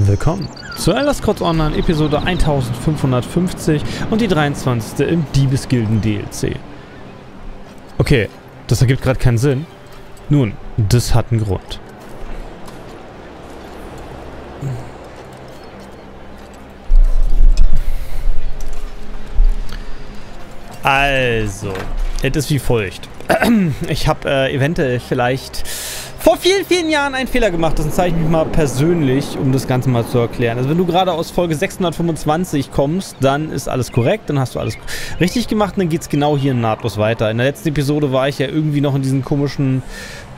Willkommen zu Elder Scrolls Online Episode 1550 und die 23. im Diebesgilden DLC. Okay, das ergibt gerade keinen Sinn. Nun, das hat einen Grund. Also, es ist wie folgt. Ich habe eventuell vielleicht vor vielen, vielen Jahren einen Fehler gemacht. Das zeige ich mich mal persönlich, um das Ganze mal zu erklären. Also wenn du gerade aus Folge 625 kommst, dann ist alles korrekt, dann hast du alles richtig gemacht und dann geht es genau hier nahtlos weiter. In der letzten Episode war ich ja irgendwie noch in diesem komischen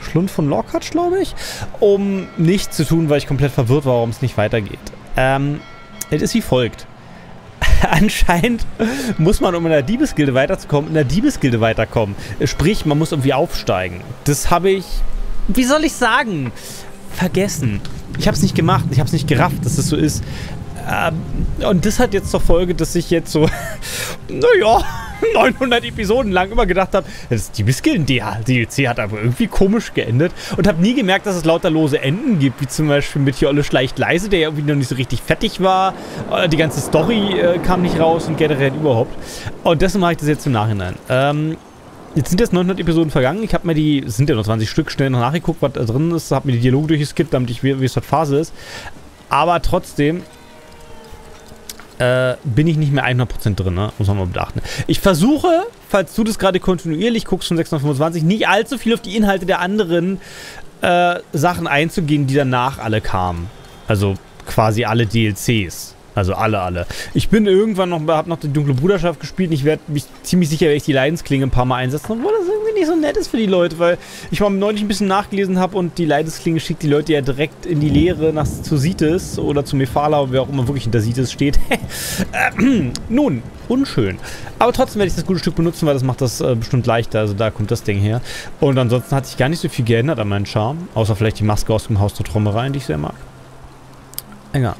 Schlund von Lorkhatsch, glaube ich, um nichts zu tun, weil ich komplett verwirrt war, warum es nicht weitergeht. Es ist wie folgt. Anscheinend muss man, um in der Diebesgilde weiterzukommen, in der Diebesgilde weiterkommen. Sprich, man muss irgendwie aufsteigen. Das habe ich... Wie soll ich sagen? Vergessen. Ich habe es nicht gemacht. Ich habe es nicht gerafft, dass das so ist. Und das hat jetzt zur Folge, dass ich jetzt so, naja, 900 Episoden lang immer gedacht habe, das Diebesgilden DLC hat aber irgendwie komisch geendet und habe nie gemerkt, dass es lauter lose Enden gibt, wie zum Beispiel mit hier Olle Schleicht leise, der ja irgendwie noch nicht so richtig fertig war, die ganze Story kam nicht raus und generell überhaupt. Und deswegen mache ich das jetzt im Nachhinein. Jetzt sind jetzt 900 Episoden vergangen. Ich habe mir die, es sind ja noch 20 Stück, schnell noch nachgeguckt, was da drin ist, habe mir die Dialoge durchgeskippt, damit ich wie es dort Phase ist. Aber trotzdem bin ich nicht mehr 100% drin, ne? Muss man mal beachten. Ich versuche, falls du das gerade kontinuierlich guckst von 625, nicht allzu viel auf die Inhalte der anderen Sachen einzugehen, die danach alle kamen. Also quasi alle DLCs. Also alle. Ich bin irgendwann noch, hab noch die Dunkle Bruderschaft gespielt und ich werde mich ziemlich sicher, werde ich die Leidensklinge ein paar Mal einsetzen, obwohl das irgendwie nicht so nett ist für die Leute, weil ich mal neulich ein bisschen nachgelesen habe und die Leidensklinge schickt die Leute ja direkt in die Leere nach zu Sitis oder zu Mephala, wer auch immer wirklich hinter Sitis steht. Nun, unschön. Aber trotzdem werde ich das gute Stück benutzen, weil das macht das bestimmt leichter, also da kommt das Ding her. Und ansonsten hat sich gar nicht so viel geändert an meinem Charme, außer vielleicht die Maske aus dem Haus der Trommereien, die ich sehr mag. Egal.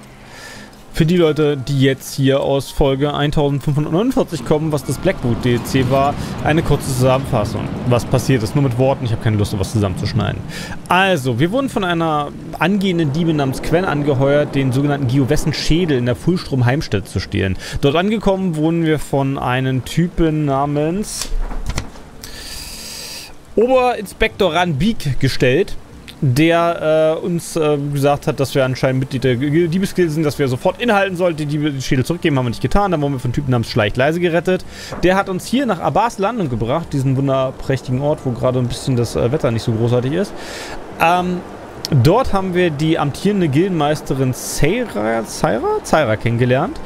Für die Leute, die jetzt hier aus Folge 1549 kommen, was das Blackwood DLC war, eine kurze Zusammenfassung. Was passiert ist, nur mit Worten, ich habe keine Lust, sowas zusammenzuschneiden. Also, wir wurden von einer angehenden Diebe namens Quen angeheuert, den sogenannten Giovessen Schädel in der Fulstrom-Heimstätte zu stehlen. Dort angekommen wurden wir von einem Typen namens Oberinspektor Ranbik gestellt, der uns gesagt hat, dass wir anscheinend Mitglied der Diebesgilde sind, dass wir sofort inhalten sollten, die Schädel zurückgeben, haben wir nicht getan. Dann wurden wir von Typen namens Schleicht leise gerettet. Der hat uns hier nach Abbas Landung gebracht, diesen wunderprächtigen Ort, wo gerade ein bisschen das Wetter nicht so großartig ist. Dort haben wir die amtierende Gildenmeisterin Zaira kennengelernt,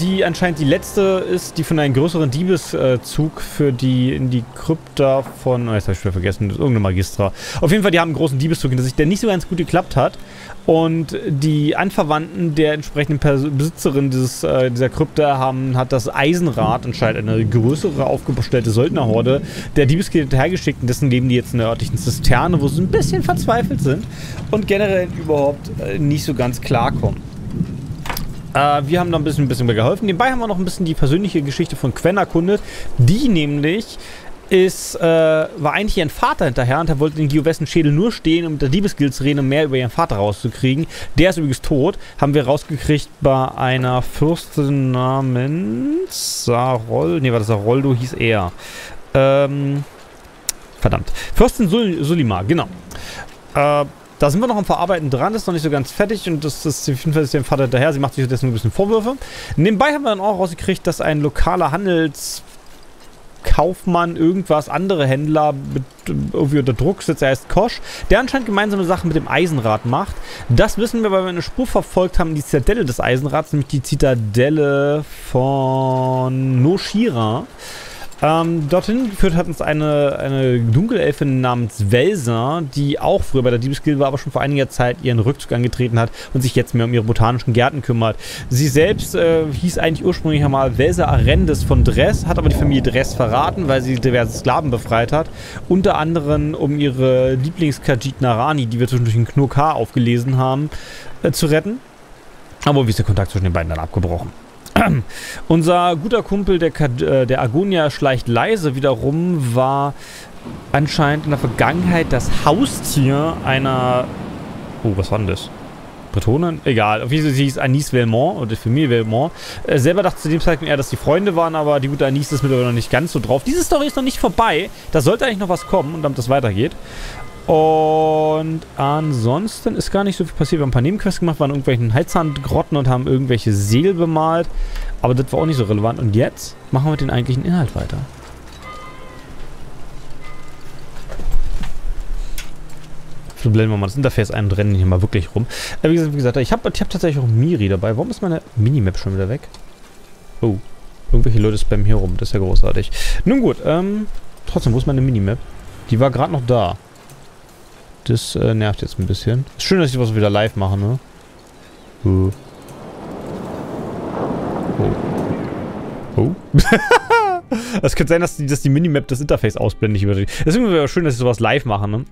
die anscheinend die letzte ist, die von einem größeren Diebeszug in die Krypta von... Oh, jetzt habe ich schon vergessen, das ist irgendeine Magistra. Auf jeden Fall, die haben einen großen Diebeszug hinter sich, der nicht so ganz gut geklappt hat. Und die Anverwandten der entsprechenden Besitzerin dieser Krypta hat das Eisenrad, anscheinend eine größere aufgestellte Söldnerhorde, der Diebesgilde hergeschickt. Und dessen leben die jetzt in der örtlichen Zisterne, wo sie ein bisschen verzweifelt sind und generell überhaupt nicht so ganz klarkommen. Wir haben da ein bisschen mehr geholfen. Nebenbei haben wir noch ein bisschen die persönliche Geschichte von Quen erkundet. Die nämlich war eigentlich ihren Vater hinterher und er wollte den Giovessen Schädel nur stehlen, um mit der Diebesgilde zu reden, um mehr über ihren Vater rauszukriegen. Der ist übrigens tot. Haben wir rausgekriegt bei einer Fürstin namens Sarol. Ne, war das Saroldo, hieß er. Verdammt. Fürstin Sulimar, genau. Da sind wir noch am Verarbeiten dran, das ist noch nicht so ganz fertig und das ist auf jeden Fall dem Vater hinterher, sie macht sich dessen ein bisschen Vorwürfe. Nebenbei haben wir dann auch rausgekriegt, dass ein lokaler Handelskaufmann andere Händler irgendwie unter Druck sitzt, er heißt Kosch, der anscheinend gemeinsame Sachen mit dem Eisenrad macht. Das wissen wir, weil wir eine Spur verfolgt haben, die Zitadelle des Eisenrads, nämlich die Zitadelle von Noshira. Dorthin geführt hat uns eine Dunkelelfin namens Velsa, die auch früher bei der Diebesgilde war, aber schon vor einiger Zeit ihren Rückzug angetreten hat und sich jetzt mehr um ihre botanischen Gärten kümmert. Sie selbst hieß eigentlich ursprünglich einmal Velsa Arendis von Dress, hat aber die Familie Dress verraten, weil sie diverse Sklaven befreit hat. Unter anderem um ihre Lieblings-Khajiit Narani, die wir zwischendurch in Knurkar aufgelesen haben, zu retten. Aber wie ist der Kontakt zwischen den beiden dann abgebrochen? Unser guter Kumpel, der Agonia Schleicht leise wiederum, war anscheinend in der Vergangenheit das Haustier einer... Oh, was war denn das? Bretonen? Egal. Auf jeden Fall hieß Anis Velmont oder die Familie Velmont. Selber dachte zu dem Zeitpunkt eher, dass die Freunde waren, aber die gute Anis ist mittlerweile noch nicht ganz so drauf. Diese Story ist noch nicht vorbei. Da sollte eigentlich noch was kommen, und damit das weitergeht. Und ansonsten ist gar nicht so viel passiert. Wir haben ein paar Nebenquests gemacht, waren in irgendwelchen Halshandgrotten und haben irgendwelche Seele bemalt. Aber das war auch nicht so relevant. Und jetzt machen wir mit dem eigentlichen Inhalt weiter. So blenden wir mal das Interface ein und rennen hier mal wirklich rum. Wie gesagt ich hab tatsächlich auch Miri dabei. Warum ist meine Minimap schon wieder weg? Oh, irgendwelche Leute spammen hier rum. Das ist ja großartig. Nun gut, trotzdem, wo ist meine Minimap? Die war gerade noch da. Das nervt jetzt ein bisschen. Ist schön, dass ich was wieder live mache, ne? Oh. Oh. Oh. Es könnte sein, dass die Minimap das Interface ausblendet. Deswegen wäre es schön, dass ich sowas live mache, ne?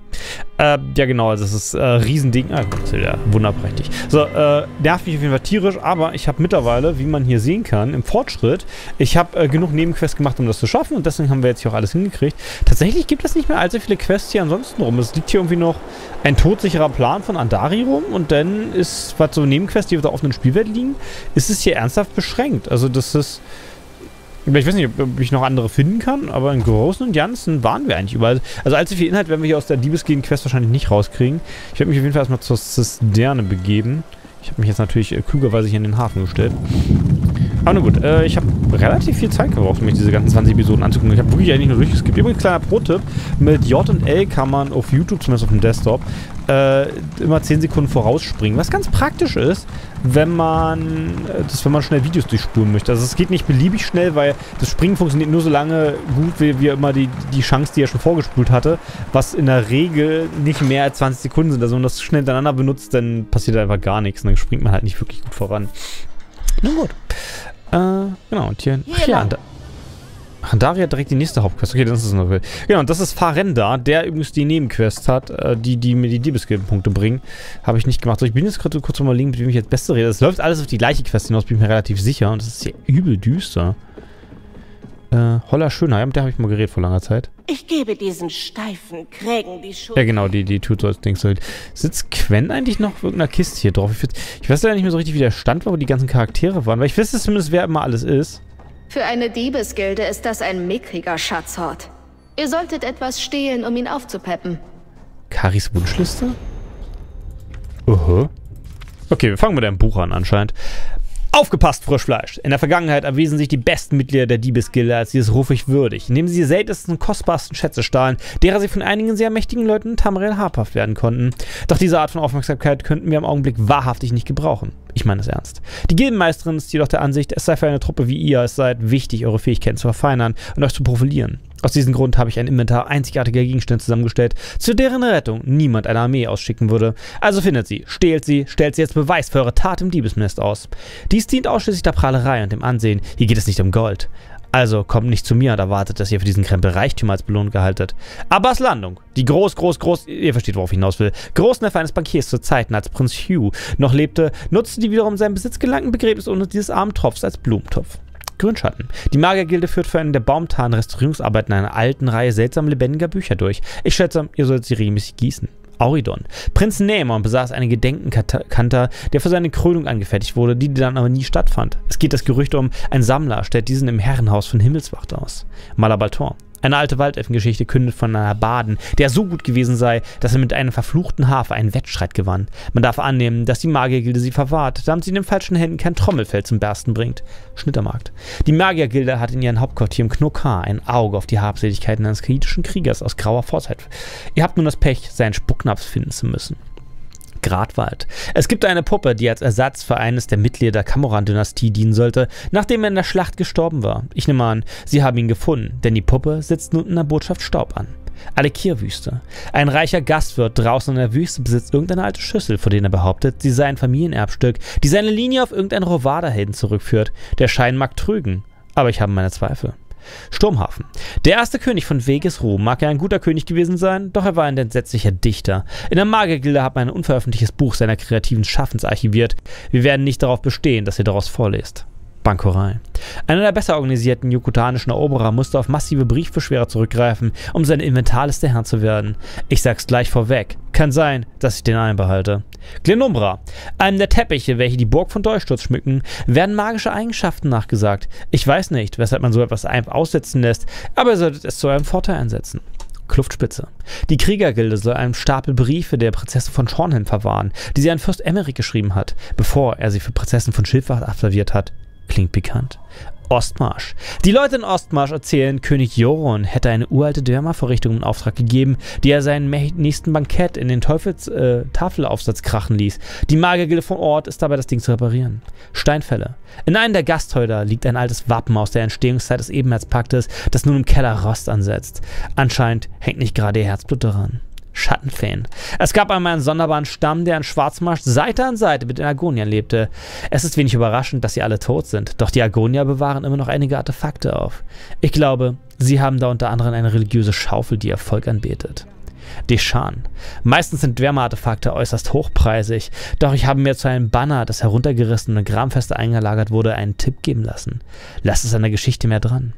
Ja genau, also das ist ein Riesending. Ah, das ist ja wunderprächtig. So, nervt mich auf jeden Fall tierisch, aber ich habe mittlerweile, wie man hier sehen kann, im Fortschritt, ich habe genug Nebenquests gemacht, um das zu schaffen, und deswegen haben wir jetzt hier auch alles hingekriegt. Tatsächlich gibt es nicht mehr allzu viele Quests hier ansonsten rum. Es liegt hier irgendwie noch ein todsicherer Plan von Andari rum, und dann ist, was so Nebenquests, die auf der offenen Spielwelt liegen, ist es hier ernsthaft beschränkt. Also das ist... Ich weiß nicht, ob ich noch andere finden kann, aber im Großen und Ganzen waren wir eigentlich überall. Also allzu viel Inhalt werden wir hier aus der Diebesgegen-Quest wahrscheinlich nicht rauskriegen. Ich werde mich auf jeden Fall erstmal zur Zisterne begeben. Ich habe mich jetzt natürlich klugerweise hier in den Hafen gestellt. Aber nun gut, ich habe relativ viel Zeit gebraucht, um mich diese ganzen 20 Episoden anzugucken. Ich habe wirklich eigentlich nur durchgeskippt. Übrigens, kleiner Pro-Tipp, mit J und L kann man auf YouTube, zumindest auf dem Desktop, immer 10 Sekunden vorausspringen. Was ganz praktisch ist, wenn man schnell Videos durchspulen möchte. Also es geht nicht beliebig schnell, weil das Springen funktioniert nur so lange gut, wie immer die Chance, die er schon vorgespult hatte, was in der Regel nicht mehr als 20 Sekunden sind. Also wenn man das schnell hintereinander benutzt, dann passiert einfach gar nichts. Und dann springt man halt nicht wirklich gut voran. Na gut. Genau, und hier... Ach ja, Andari hat direkt die nächste Hauptquest. Okay, das ist noch viel. Genau, und das ist Farenda, der übrigens die Nebenquest hat, die mir die Diebesgildenpunkte bringen. Habe ich nicht gemacht. So, ich bin jetzt gerade kurz mal überlegen, mit wem ich jetzt besser rede. Es läuft alles auf die gleiche Quest hinaus, bin ich mir relativ sicher. Und das ist hier übel düster. Holla Schöner, ja, mit der habe ich mal geredet vor langer Zeit. Ich gebe diesen steifen Krägen die Schuld. Ja genau, die tut so als Ding so. Sitzt Quen eigentlich noch auf irgendeiner Kiste hier drauf? Ich weiß leider nicht mehr so richtig, wie der Stand war, wo die ganzen Charaktere waren. Weil ich wüsste zumindest, wer immer alles ist. Für eine Diebesgilde ist das ein mickriger Schatzhort. Ihr solltet etwas stehlen, um ihn aufzupeppen. Karis Wunschliste? Oho. Okay, wir fangen mit einem Buch an anscheinend. Aufgepasst, Frischfleisch! In der Vergangenheit erwiesen sich die besten Mitglieder der Diebesgilde als dieses ruffig würdig, indem sie die seltensten und kostbarsten Schätze stahlen, derer sie von einigen sehr mächtigen Leuten in Tamriel habhaft werden konnten. Doch diese Art von Aufmerksamkeit könnten wir im Augenblick wahrhaftig nicht gebrauchen. Ich meine es ernst. Die Gildenmeisterin ist jedoch der Ansicht, es sei für eine Truppe wie ihr, es sei wichtig, eure Fähigkeiten zu verfeinern und euch zu profilieren. Aus diesem Grund habe ich ein Inventar einzigartiger Gegenstände zusammengestellt, zu deren Rettung niemand eine Armee ausschicken würde. Also findet sie, stehlt sie, stellt sie als Beweis für eure Tat im Diebesnest aus. Dies dient ausschließlich der Prahlerei und dem Ansehen. Hier geht es nicht um Gold. Also kommt nicht zu mir und erwartet, dass ihr für diesen Krempel Reichtümer als Belohnung gehaltet. Abbas Landung, die ihr versteht, worauf ich hinaus will, Großneffe eines Bankiers zu Zeiten, als Prinz Hugh noch lebte, nutzte die wiederum seinen Besitz gelangten Begräbnis unter dieses armen Tropfs als Blumentopf. Grünschatten. Die Magiergilde führt für einen der baumtanen Restaurierungsarbeiten einer alten Reihe seltsam lebendiger Bücher durch. Ich schätze, ihr sollt sie regelmäßig gießen. Auridon. Prinz Nämon besaß einen Gedenkenkanter, der für seine Krönung angefertigt wurde, die dann aber nie stattfand. Es geht das Gerücht um, ein Sammler stellt diesen im Herrenhaus von Himmelswacht aus. Malabaltor. Eine alte Waldelfengeschichte kündet von einer Baden, der so gut gewesen sei, dass er mit einem verfluchten Hafer einen Wettstreit gewann. Man darf annehmen, dass die Magiergilde sie verwahrt, damit sie in den falschen Händen kein Trommelfell zum Bersten bringt. Schnittermarkt. Die Magiergilde hat in ihrem Hauptquartier im Knokar ein Auge auf die Habseligkeiten eines kritischen Kriegers aus grauer Vorzeit. Ihr habt nun das Pech, seinen Spucknaps finden zu müssen. Gradwald. Es gibt eine Puppe, die als Ersatz für eines der Mitglieder der Kamoran-Dynastie dienen sollte, nachdem er in der Schlacht gestorben war. Ich nehme an, sie haben ihn gefunden, denn die Puppe sitzt nun in der Botschaft Staub an. Alekir-Wüste. Ein reicher Gastwirt draußen in der Wüste besitzt irgendeine alte Schüssel, von denen er behauptet, sie sei ein Familienerbstück, die seine Linie auf irgendeinen Rovada-Helden zurückführt. Der Schein mag trügen, aber ich habe meine Zweifel. Sturmhafen. Der erste König von Vegesru mag ja ein guter König gewesen sein, doch er war ein entsetzlicher Dichter. In der Magiergilde hat man ein unveröffentlichtes Buch seiner kreativen Schaffens archiviert. Wir werden nicht darauf bestehen, dass ihr daraus vorlest. Bankorei. Einer der besser organisierten jukutanischen Eroberer musste auf massive Briefbeschwerer zurückgreifen, um seine Inventarliste Herr zu werden. Ich sag's gleich vorweg, kann sein, dass ich den einbehalte. Glenumbra. Einem der Teppiche, welche die Burg von Dolchsturz schmücken, werden magische Eigenschaften nachgesagt. Ich weiß nicht, weshalb man so etwas einfach aussetzen lässt, aber ihr solltet es zu eurem Vorteil einsetzen. Kluftspitze. Die Kriegergilde soll einen Stapel Briefe der Prinzessin von Schornhelm verwahren, die sie an Fürst Emmerich geschrieben hat, bevor er sie für Prinzessin von Schildwacht absolviert hat. Klingt pikant. Ostmarsch. Die Leute in Ostmarsch erzählen, König Joron hätte eine uralte Dörmervorrichtung in Auftrag gegeben, die er seinen nächsten Bankett in den Teufels-Tafelaufsatz krachen ließ. Die Magiergilde von Ort ist dabei, das Ding zu reparieren. Steinfälle. In einem der Gasthäuser liegt ein altes Wappen aus der Entstehungszeit des Ebenherzpaktes, das nun im Keller Rost ansetzt. Anscheinend hängt nicht gerade ihr Herzblut daran. Schattenfeen. Es gab einmal einen sonderbaren Stamm, der an Schwarzmarsch Seite an Seite mit den Argoniern lebte. Es ist wenig überraschend, dass sie alle tot sind, doch die Argonier bewahren immer noch einige Artefakte auf. Ich glaube, sie haben da unter anderem eine religiöse Schaufel, die ihr Volk anbetet. Deschan. Meistens sind Dwerme-Artefakte äußerst hochpreisig, doch ich habe mir zu einem Banner, das heruntergerissen und gramfeste eingelagert wurde, einen Tipp geben lassen. Lasst es an der Geschichte mehr dran.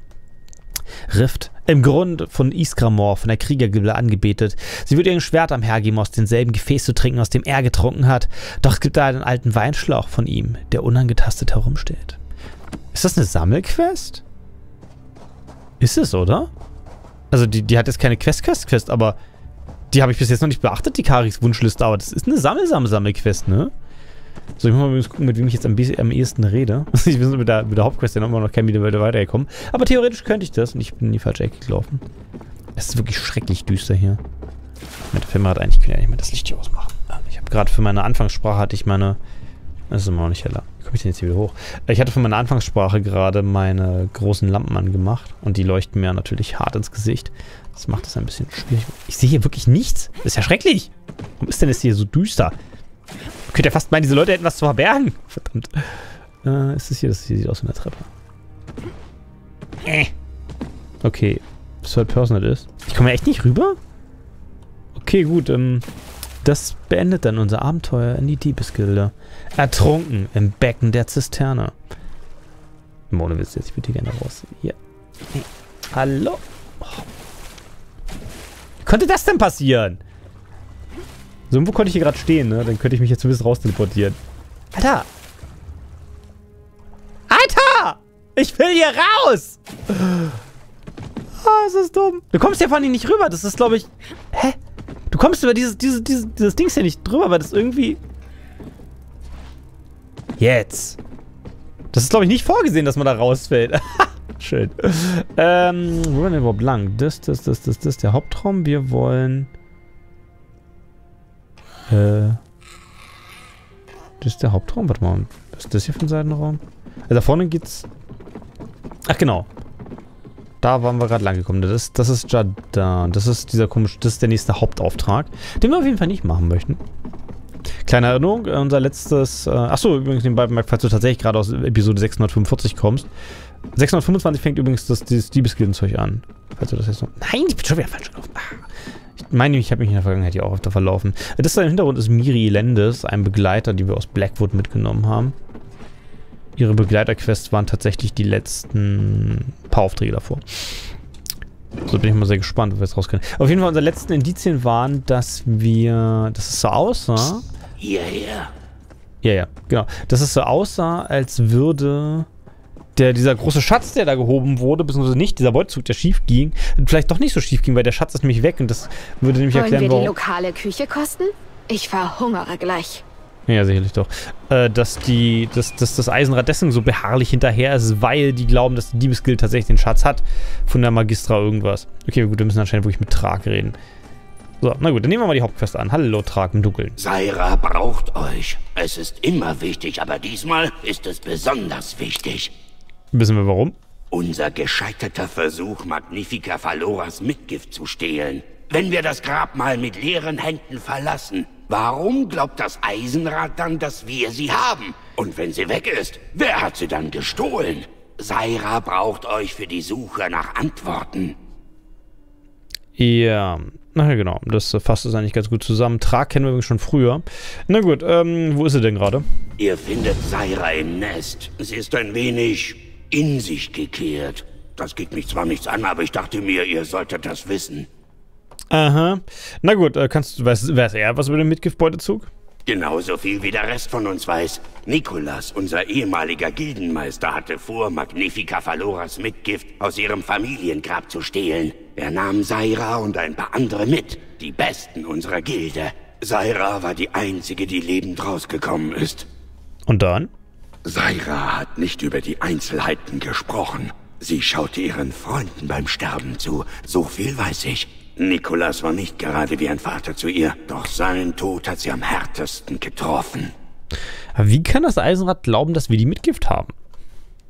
Rift. Im Grund von Iskramor, von der Kriegergilde angebetet. Sie wird ihren Schwert am Herr geben, aus demselben Gefäß zu trinken, aus dem er getrunken hat. Doch es gibt da einen alten Weinschlauch von ihm, der unangetastet herumsteht. Ist das eine Sammelquest? Ist es, oder? Also die hat jetzt keine Quest, aber die habe ich bis jetzt noch nicht beachtet, die Karis Wunschliste. Aber das ist eine Sammelquest, ne? So, ich muss mal gucken, mit wem ich jetzt am ehesten rede. Ich bin mit der Hauptquest ja immer noch kein Video weitergekommen. Aber theoretisch könnte ich das und ich bin in die falsche Ecke gelaufen. Es ist wirklich schrecklich düster hier. Der Film hat eigentlich, kann ja nicht mehr das Licht hier ausmachen. Ich habe gerade für meine Anfangssprache Das ist immer noch nicht heller. Wie komme ich denn jetzt hier wieder hoch? Ich hatte für meine Anfangssprache gerade meine großen Lampen angemacht. Und die leuchten mir natürlich hart ins Gesicht. Das macht das ein bisschen schwierig. Ich sehe hier wirklich nichts. Das ist ja schrecklich. Warum ist denn das hier so düster? Man könnte ja fast meinen, diese Leute hätten was zu verbergen. Verdammt. Ist das hier? Das hier sieht aus wie eine Treppe. Okay. Third Person das ist. Ich komme ja echt nicht rüber? Okay, gut. Das beendet dann unser Abenteuer in die Diebesgilde. Ertrunken im Becken der Zisterne. Ohne Witz jetzt. Ich würde hier gerne raus. Hier. Hey. Hallo? Oh. Wie konnte das denn passieren? So, irgendwo konnte ich hier gerade stehen, ne? Dann könnte ich mich jetzt ein bisschen rausteleportieren. Alter! Alter! Ich will hier raus! Ah, es ist dumm. Du kommst ja vor allem nicht rüber. Das ist, glaube ich... Hä? Du kommst über dieses Dings hier nicht drüber, weil das irgendwie... Jetzt! Das ist, glaube ich, nicht vorgesehen, dass man da rausfällt. Schön. Wo wollen wir denn überhaupt lang? Das, der Hauptraum. Wir wollen... Das ist der Hauptraum. Warte mal. Was ist das hier für ein Seitenraum? Also da vorne geht's... Ach, genau. Da waren wir gerade lang gekommen. Das ist Jaddan. Das ist dieser komische... Das ist der nächste Hauptauftrag, den wir auf jeden Fall nicht machen möchten. Kleine Erinnerung. Unser letztes... Achso, übrigens nebenbei, falls du tatsächlich gerade aus Episode 645 kommst. 625 fängt übrigens dieses Diebesgildenzeug an. Falls du das jetzt noch... Nein, ich bin schon wieder falsch gelaufen. Ich meine, ich habe mich in der Vergangenheit ja auch öfter verlaufen. Das da im Hintergrund ist Miri Lendes, ein Begleiter, die wir aus Blackwood mitgenommen haben. Ihre Begleiterquests waren tatsächlich die letzten paar Aufträge davor. So, bin ich mal sehr gespannt, ob wir jetzt rauskriegen. Auf jeden Fall, unsere letzten Indizien waren, dass wir... Dass es so aussah... Ja, genau. Dass es so aussah, als würde... Dieser große Schatz, der da gehoben wurde, beziehungsweise nicht, dieser Beutezug, der schief ging, vielleicht doch nicht so schief ging, weil der Schatz ist nämlich weg und das würde nämlich erklären, warum... Wollen wir die lokale Küche kosten? Ich verhungere gleich. Ja, sicherlich doch. Dass das Eisenrad deswegen so beharrlich hinterher ist, weil die glauben, dass die Diebesgilde tatsächlich den Schatz hat von der Magistra irgendwas. Okay, gut, wir müssen anscheinend wirklich mit Trag reden. So, na gut, dann nehmen wir mal die Hauptquest an. Hallo, Trag im Dunkeln. Saira braucht euch. Es ist immer wichtig, aber diesmal ist es besonders wichtig. Wissen wir warum? Unser gescheiterter Versuch, Magnifica Faloras Mitgift zu stehlen. Wenn wir das Grabmal mit leeren Händen verlassen, warum glaubt das Eisenrad dann, dass wir sie haben? Und wenn sie weg ist, wer hat sie dann gestohlen? Saira braucht euch für die Suche nach Antworten. Ja, Na ja, genau. Das fasst es eigentlich ganz gut zusammen. Trak kennen wir übrigens schon früher. Na gut, wo ist sie denn gerade? Ihr findet Saira im Nest. Sie ist ein wenig in sich gekehrt. Das geht mich zwar nichts an, aber ich dachte mir, ihr solltet das wissen. Aha. Na gut, weiß er was über den Mitgiftbeutezug? Genauso viel wie der Rest von uns weiß. Nikolas, unser ehemaliger Gildenmeister, hatte vor, Magnifica Falloras Mitgift aus ihrem Familiengrab zu stehlen. Er nahm Saira und ein paar andere mit, die Besten unserer Gilde. Saira war die Einzige, die lebend rausgekommen ist. Und dann? Saira hat nicht über die Einzelheiten gesprochen. Sie schaute ihren Freunden beim Sterben zu, so viel weiß ich. Nikolas war nicht gerade wie ein Vater zu ihr, doch seinen Tod hat sie am härtesten getroffen. Wie kann das Eisenrad glauben, dass wir die Mitgift haben?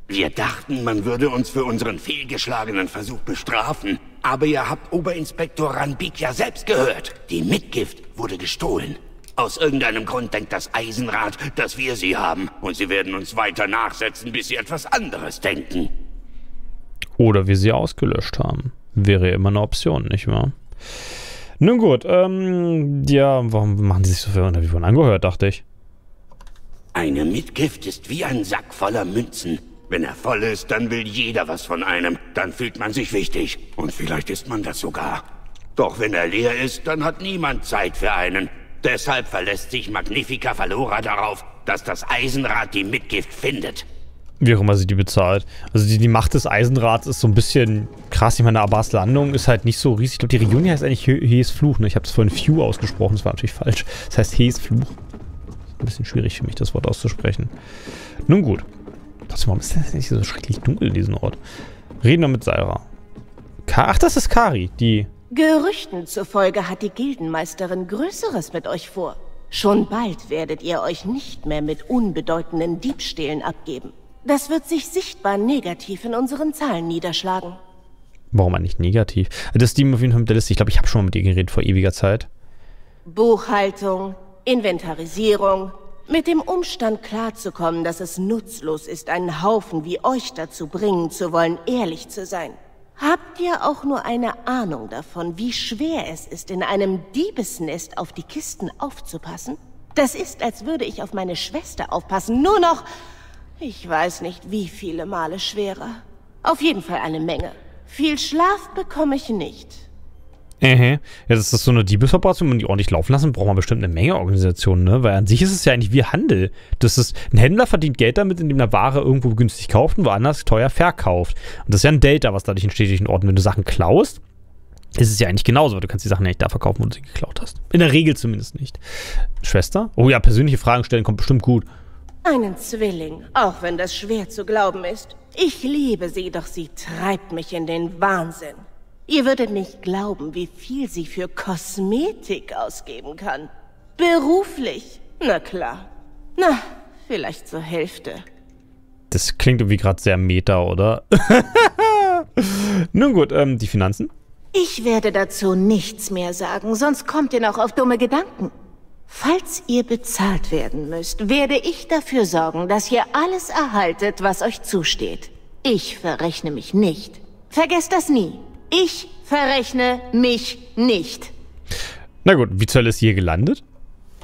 Wir dachten, man würde uns für unseren fehlgeschlagenen Versuch bestrafen. Aber ihr habt Oberinspektor Ranbik ja selbst gehört. Die Mitgift wurde gestohlen. Aus irgendeinem Grund denkt das Eisenrad, dass wir sie haben. Und sie werden uns weiter nachsetzen, bis sie etwas anderes denken. Oder wir sie ausgelöscht haben. Wäre ja immer eine Option, nicht wahr? Nun gut, ja, warum machen die sich so viel davon angehört, dachte ich. Eine Mitgift ist wie ein Sack voller Münzen. Wenn er voll ist, dann will jeder was von einem. Dann fühlt man sich wichtig. Und vielleicht ist man das sogar. Doch wenn er leer ist, dann hat niemand Zeit für einen. Deshalb verlässt sich Magnifica Fallora darauf, dass das Eisenrad die Mitgift findet. Wie auch immer sie die bezahlt. Also die Macht des Eisenrads ist so ein bisschen krass. Ich meine, Abbas Landung ist halt nicht so riesig. Ich glaube, die Region hier heißt eigentlich Hees Fluch. Ne? Ich habe es vorhin Few ausgesprochen. Das war natürlich falsch. Das heißt Hees Fluch. Ein bisschen schwierig für mich, das Wort auszusprechen. Nun gut. Warum ist das nicht so schrecklich dunkel in diesem Ort? Reden wir mit Saira. Ach, das ist Kari, die... Gerüchten zufolge hat die Gildenmeisterin Größeres mit euch vor. Schon bald werdet ihr euch nicht mehr mit unbedeutenden Diebstählen abgeben. Das wird sich sichtbar negativ in unseren Zahlen niederschlagen. Warum eigentlich negativ? Das ist die auf jeden Fall mit der Liste. Ich glaube, ich habe schon mal mit ihr geredet vor ewiger Zeit. Buchhaltung, Inventarisierung... Mit dem Umstand klarzukommen, dass es nutzlos ist, einen Haufen wie euch dazu bringen zu wollen, ehrlich zu sein. Habt ihr auch nur eine Ahnung davon, wie schwer es ist, in einem Diebesnest auf die Kisten aufzupassen? Das ist, als würde ich auf meine Schwester aufpassen, nur noch, ich weiß nicht, wie viele Male schwerer. Auf jeden Fall eine Menge. Viel Schlaf bekomme ich nicht. Ja, das ist so eine Diebesoperation, wenn man die ordentlich laufen lassen, braucht man bestimmt eine Menge Organisationen, ne? Weil an sich ist es ja eigentlich wie Handel. Das ist, ein Händler verdient Geld damit, indem er Ware irgendwo günstig kauft und woanders teuer verkauft. Und das ist ja ein Delta, was dadurch entsteht durch den Orden. Wenn du Sachen klaust, ist es ja eigentlich genauso, weil du kannst die Sachen ja nicht da verkaufen, wo du sie geklaut hast. In der Regel zumindest nicht. Schwester? Oh ja, persönliche Fragen stellen kommt bestimmt gut. Einen Zwilling, auch wenn das schwer zu glauben ist. Ich liebe sie, doch sie treibt mich in den Wahnsinn. Ihr würdet nicht glauben, wie viel sie für Kosmetik ausgeben kann. Beruflich. Na klar. Na, vielleicht zur Hälfte. Das klingt irgendwie gerade sehr meta, oder? Nun gut, die Finanzen? Ich werde dazu nichts mehr sagen, sonst kommt ihr noch auf dumme Gedanken. Falls ihr bezahlt werden müsst, werde ich dafür sorgen, dass ihr alles erhaltet, was euch zusteht. Ich verrechne mich nicht. Vergesst das nie. Ich verrechne mich nicht. Na gut, wie soll es hier gelandet?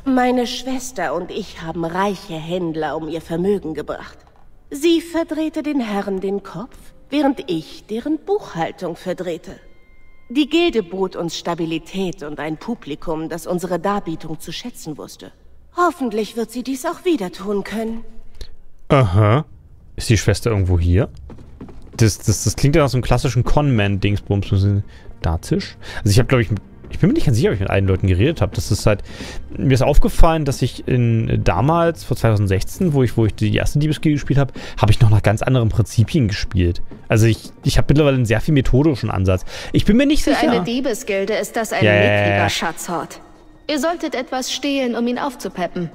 Meine Schwester und ich haben reiche Händler um ihr Vermögen gebracht. Sie verdrehte den Herren den Kopf, während ich deren Buchhaltung verdrehte. Die Gilde bot uns Stabilität und ein Publikum, das unsere Darbietung zu schätzen wusste. Hoffentlich wird sie dies auch wieder tun können. Aha. Ist die Schwester irgendwo hier? Das klingt ja nach so einem klassischen Con-Man-Dingsbums. Dartisch? Also ich habe, glaube ich... Ich bin mir nicht ganz sicher, ob ich mit allen Leuten geredet habe. Das ist halt... Mir ist aufgefallen, dass ich damals, vor 2016, wo ich die erste Diebesgilde gespielt habe, habe ich noch nach ganz anderen Prinzipien gespielt. Also ich habe mittlerweile einen sehr viel methodischen Ansatz. Ich bin mir nicht sicher. Für eine Diebesgilde ist das ein mickriger Schatzhort. Ihr solltet etwas stehlen, um ihn aufzupeppen.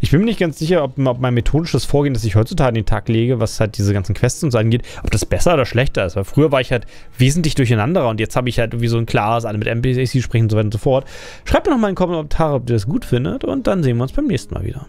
Ich bin mir nicht ganz sicher, ob mein methodisches Vorgehen, das ich heutzutage an den Tag lege, was halt diese ganzen Quests und so angeht, ob das besser oder schlechter ist. Weil früher war ich halt wesentlich durcheinander und jetzt habe ich halt irgendwie so ein klares, alle mit NPCs sprechen und so weiter und so fort. Schreibt mir noch mal in die Kommentare, ob ihr das gut findet und dann sehen wir uns beim nächsten Mal wieder.